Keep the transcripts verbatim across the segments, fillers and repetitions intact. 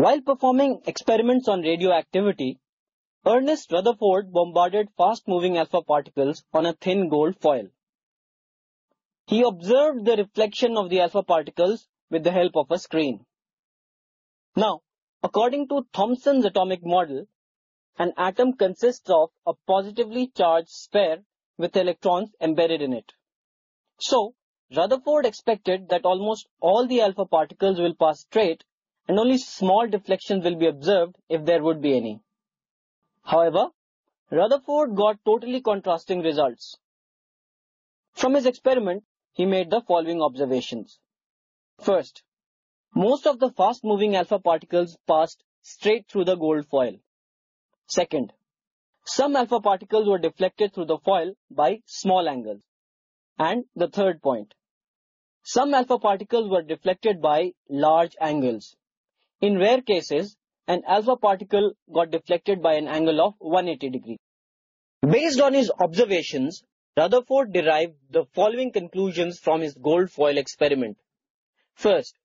While performing experiments on radioactivity, Ernest Rutherford bombarded fast-moving alpha particles on a thin gold foil. He observed the reflection of the alpha particles with the help of a screen. Now, according to Thomson's atomic model, an atom consists of a positively charged sphere with electrons embedded in it. So, Rutherford expected that almost all the alpha particles will pass straight and only small deflections will be observed if there would be any. However, Rutherford got totally contrasting results. From his experiment, he made the following observations. First, most of the fast-moving alpha particles passed straight through the gold foil. Second, some alpha particles were deflected through the foil by small angles. And the third point, some alpha particles were deflected by large angles. In rare cases, an alpha particle got deflected by an angle of one hundred eighty degrees. Based on his observations, Rutherford derived the following conclusions from his gold foil experiment. First,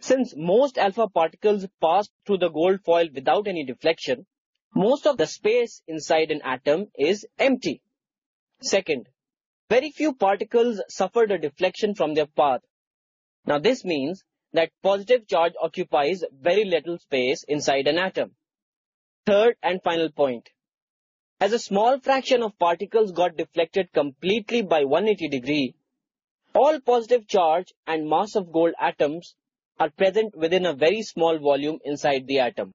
since most alpha particles passed through the gold foil without any deflection, most of the space inside an atom is empty. Second, very few particles suffered a deflection from their path. Now this means that positive charge occupies very little space inside an atom. Third and final point, as a small fraction of particles got deflected completely by one hundred eighty degrees, all positive charge and mass of gold atoms are present within a very small volume inside the atom.